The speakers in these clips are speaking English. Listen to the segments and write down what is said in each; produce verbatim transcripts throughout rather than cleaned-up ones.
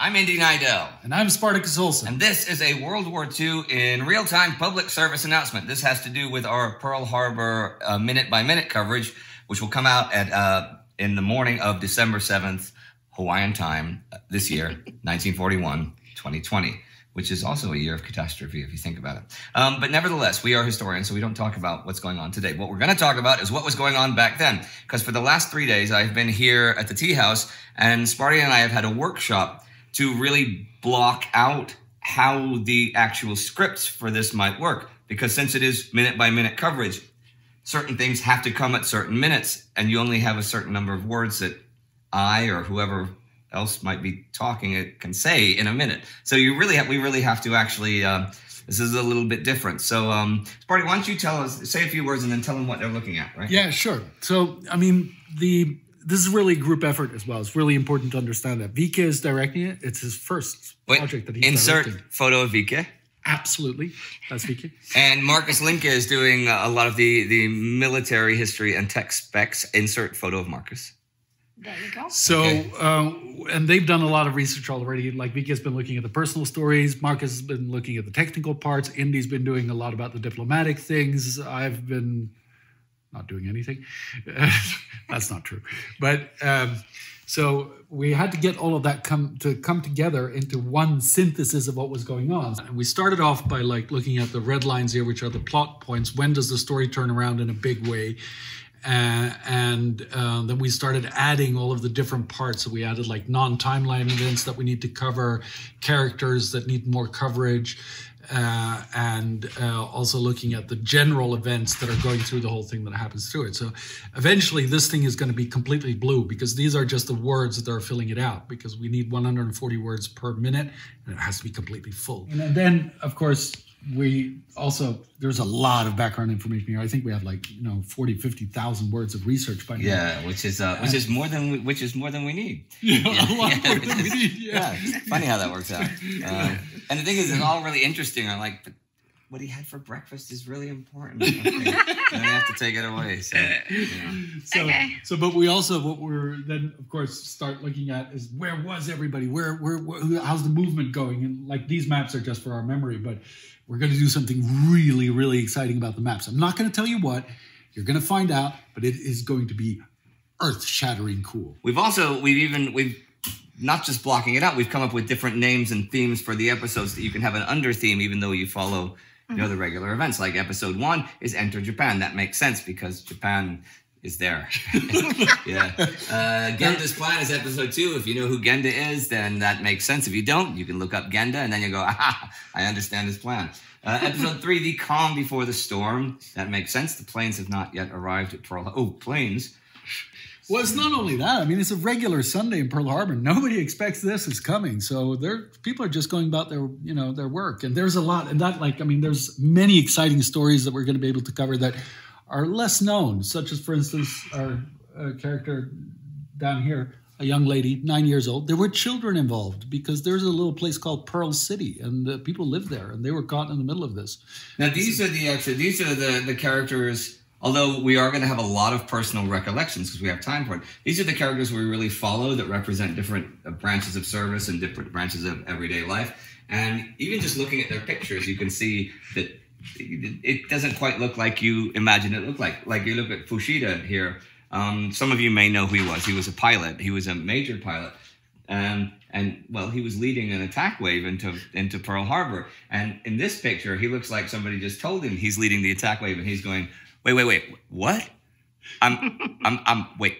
I'm Indy Neidell. And I'm Spartacus Olsen. And this is a World War Two in real-time public service announcement. This has to do with our Pearl Harbor uh, minute-by-minute coverage, which will come out at uh, in the morning of December seventh, Hawaiian time, uh, this year, nineteen forty-one to twenty twenty, which is also a year of catastrophe if you think about it. Um, but nevertheless, we are historians, so we don't talk about what's going on today. What we're going to talk about is what was going on back then, because for the last three days, I've been here at the tea house, and Sparty and I have had a workshop to really block out how the actual scripts for this might work. Because since it is minute-by-minute coverage, certain things have to come at certain minutes, and you only have a certain number of words that I or whoever else might be talking it can say in a minute. So you really have, we really have to actually, uh, this is a little bit different. So, um, Sparty, why don't you tell us, say a few words and then tell them what they're looking at, right? Yeah, sure. So, I mean, the... this is really a group effort as well. It's really important to understand that. Vike is directing it. It's his first Wait, project that he's insert directing. Insert photo of Vike. Absolutely. That's Vike. And Marcus Linke is doing a lot of the, the military history and tech specs. Insert photo of Marcus. There you go. So, okay. um, and they've done a lot of research already. Like Vike has been looking at the personal stories. Marcus has been looking at the technical parts. Indy's been doing a lot about the diplomatic things. I've been... not doing anything. That's not true. But um, so we had to get all of that come to come together into one synthesis of what was going on. And we started off by like looking at the red lines here, which are the plot points. When does the story turn around in a big way? Uh, and uh, then we started adding all of the different parts. So we added like non-timeline events that we need to cover, characters that need more coverage, Uh, and uh, also looking at the general events that are going through the whole thing that happens through it. So eventually this thing is going to be completely blue because these are just the words that are filling it out, because we need one hundred forty words per minute and it has to be completely full. And then, of course, we also, there's a lot of background information here. I think we have like, you know, forty, fifty thousand words of research by now. Yeah, which is uh, which is more than we, which is more than we need. Yeah, yeah. A lot yeah, more than is, we need. Yeah. Yeah, funny how that works out. Um, and the thing is, it's all really interesting. I'm like, but what he had for breakfast is really important. Okay. And I have to take it away. So, you know. so, okay. so, but we also, what we're then, of course, start looking at is where was everybody? Where, where, where how's the movement going? And like these maps are just for our memory, but we're going to do something really, really exciting about the maps. I'm not going to tell you what. You're going to find out, but it is going to be earth-shattering cool. We've also, we've even, we've not just blocking it out, we've come up with different names and themes for the episodes that you can have an under-theme even though you follow, you know, the regular events. Like episode one is Enter Japan. That makes sense because Japan is there. Yeah. Uh, Genda's plan is episode two. If you know who Genda is, then that makes sense. If you don't, you can look up Genda and then you go, aha, I understand his plan. Uh, episode three, the calm before the storm. That makes sense. The planes have not yet arrived at Pearl Harbor. Oh, planes. Well, it's not only that. I mean, it's a regular Sunday in Pearl Harbor. Nobody expects this is coming. So there, people are just going about their, you know, their work. And there's a lot. And that, like, I mean, there's many exciting stories that we're going to be able to cover that are less known, such as, for instance, our uh, character down here, a young lady, nine years old. There were children involved because there's a little place called Pearl City, and uh, people lived there, and they were caught in the middle of this. Now, these are the actually, these are the, the characters, although we are going to have a lot of personal recollections because we have time for it. These are the characters we really follow that represent different branches of service and different branches of everyday life. And even just looking at their pictures, you can see that it doesn't quite look like you imagine it looked like. Like you look at Fushida here. Um, some of you may know who he was. He was a pilot. He was a major pilot. Um, and, well, he was leading an attack wave into, into Pearl Harbor. And in this picture, he looks like somebody just told him he's leading the attack wave. And he's going, wait, wait, wait, what? I'm, I'm, I'm, wait,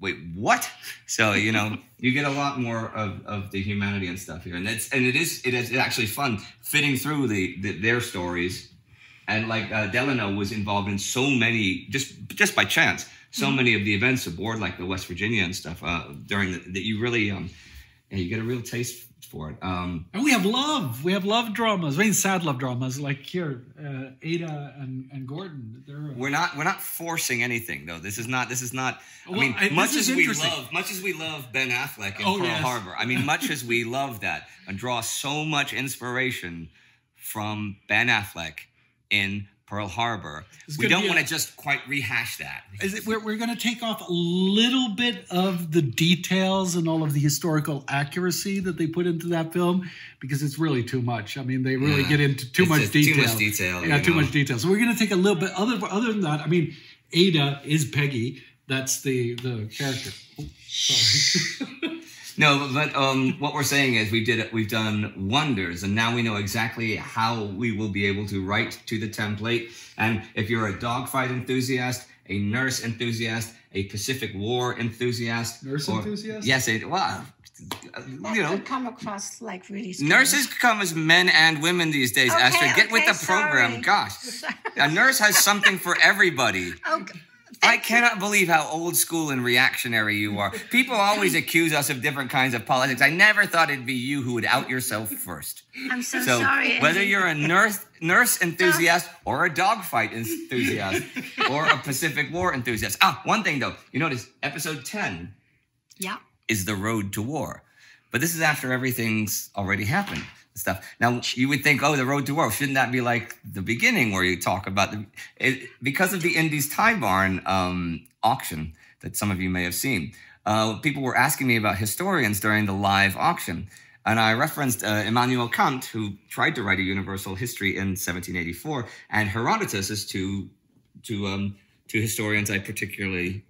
wait, what? So, you know, you get a lot more of, of the humanity and stuff here. And it's, and it is, it is actually fun fitting through the, the their stories. And like uh, Delano was involved in so many, just just by chance, so many of the events aboard like the West Virginia and stuff uh, during the, that you really, um, yeah, you get a real taste for it. Um, and we have love. We have love dramas. I mean, sad love dramas like here, uh, Ada and, and Gordon. They're, uh, we're not we're not forcing anything though. This is not this is not. Well, I mean, I, much as we love much as we love Ben Affleck in oh, Pearl yes. Harbor. I mean, much as we love that and draw so much inspiration from Ben Affleck in Pearl Harbor. We don't want to just quite rehash that. Is it, we're we're going to take off a little bit of the details and all of the historical accuracy that they put into that film because it's really too much. I mean, they really yeah. get into too it's much detail. Too much detail. Yeah, too know. much detail. So we're going to take a little bit. Other other than that, I mean, Ada is Peggy. That's the the character. Oh, sorry. No, but um, what we're saying is we did it. We've done wonders, and now we know exactly how we will be able to write to the template. And if you're a dogfight enthusiast, a nurse enthusiast, a Pacific War enthusiast, nurse or, enthusiast, yes, it well, you know, come across like really strange. Nurses come as men and women these days. Okay, Astrid, get okay, with the sorry. program. Gosh, a nurse has something for everybody. Okay. I cannot believe how old school and reactionary you are. People always accuse us of different kinds of politics. I never thought it'd be you who would out yourself first. I'm so, so sorry. Whether you're a nurse nurse enthusiast or a dogfight enthusiast or a Pacific War enthusiast. Ah, one thing though. You notice episode ten yeah. is the road to war. But this is after everything's already happened. Stuff. Now, you would think, oh, the road to war, shouldn't that be like the beginning where you talk about the... It, because of the Indy's Tie Barn um, auction that some of you may have seen, uh, people were asking me about historians during the live auction. And I referenced uh, Immanuel Kant, who tried to write a universal history in seventeen eighty-four, and Herodotus is two, two, um, two historians I particularly...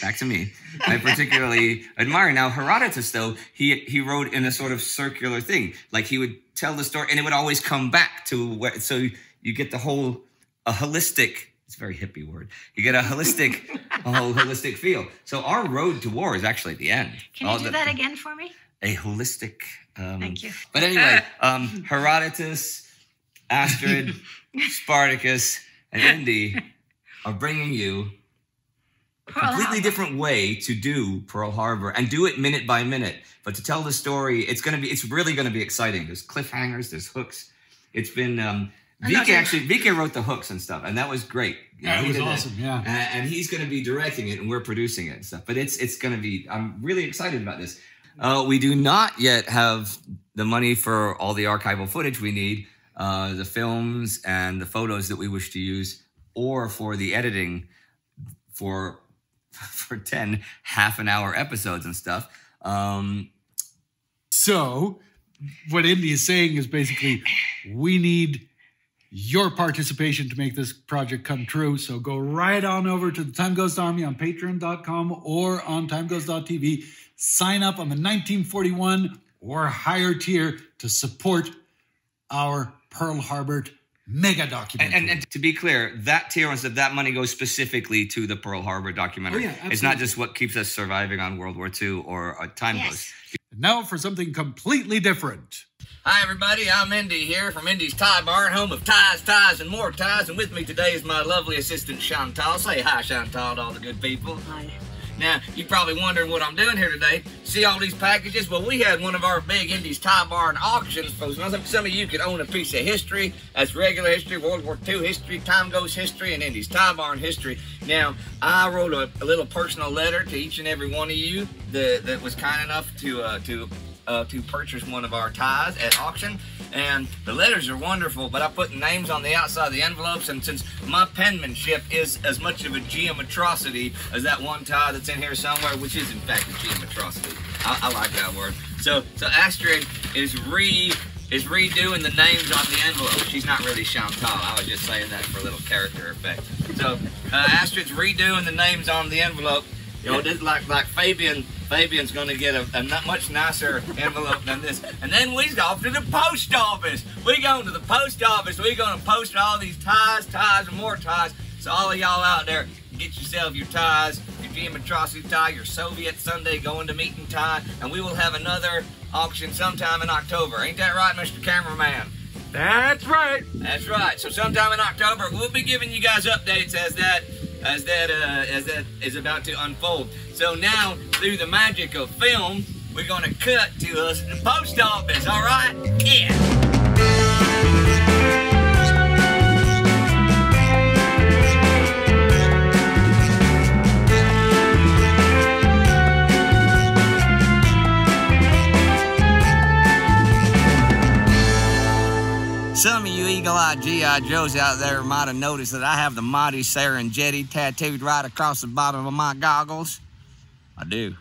Back to me. I particularly admire. Now, Herodotus, though, he he wrote in a sort of circular thing. Like, he would tell the story, and it would always come back to where... So you get the whole, a holistic... It's a very hippie word. You get a holistic, a whole holistic feel. So our road to war is actually at the end. Can All you do the, that again for me? A holistic... Um, Thank you. But anyway, um, Herodotus, Astrid, Spartacus, and Indy are bringing you... A completely different way to do Pearl Harbor and do it minute by minute. But to tell the story, it's going to be, it's really going to be exciting. There's cliffhangers, there's hooks. It's been, um, Vike actually, Vike wrote the hooks and stuff, and that was great. Yeah, it was awesome, yeah. And, and he's going to be directing it and we're producing it and stuff. But it's, it's going to be, I'm really excited about this. Uh, we do not yet have the money for all the archival footage we need, uh, the films and the photos that we wish to use, or for the editing for... for ten half an hour episodes and stuff. Um, so what Indy is saying is basically we need your participation to make this project come true. So go right on over to the Time Ghost Army on Patreon dot com or on Time Ghost dot T V. Sign up on the nineteen forty-one or higher tier to support our Pearl Harbor mega documentary. And, and, and to be clear, that tier of that money goes specifically to the Pearl Harbor documentary. Oh, yeah, it's not just what keeps us surviving on World War Two or a Time Ghost. Yes. Now for something completely different. Hi, everybody. I'm Indy here from Indy's Tie Barn, home of ties, ties, and more ties. And with me today is my lovely assistant, Chantal. Say hi, Chantal, to all the good people. Hi. Now, you're probably wondering what I'm doing here today. See all these packages? Well, we had one of our big Indy's Tie Barn auctions. Some of you could own a piece of history. That's regular history, World War Two history, Time Ghost history, and Indy's Tie Barn history. Now, I wrote a, a little personal letter to each and every one of you that, that was kind enough to, uh, to, uh, to purchase one of our ties at auction. And the letters are wonderful, but I put names on the outside of the envelopes, and since my penmanship is as much of a geometrosity as that one tie that's in here somewhere, which is in fact a geometrosity. I, I like that word. So, so Astrid is re is redoing the names on the envelope. She's not really Chantal. I was just saying that for a little character effect. So uh, Astrid's redoing the names on the envelope. You know, just like like Fabian. Fabian's going to get a, a much nicer envelope than this. And then we go off to the post office. We're going to the post office. We're going to post all these ties, ties, and more ties. So all of y'all out there, get yourself your ties, your geometrosity tie, your Soviet Sunday going to meeting tie, and we will have another auction sometime in October. Ain't that right, Mister Cameraman? That's right. That's right. So sometime in October, we'll be giving you guys updates as that... As that, uh, as that is about to unfold. So now, through the magic of film, we're gonna cut to us in the post office, all right? Yeah! eagle-eyed G I Joes out there might have noticed that I have the Marty Serengeti tattooed right across the bottom of my goggles. I do.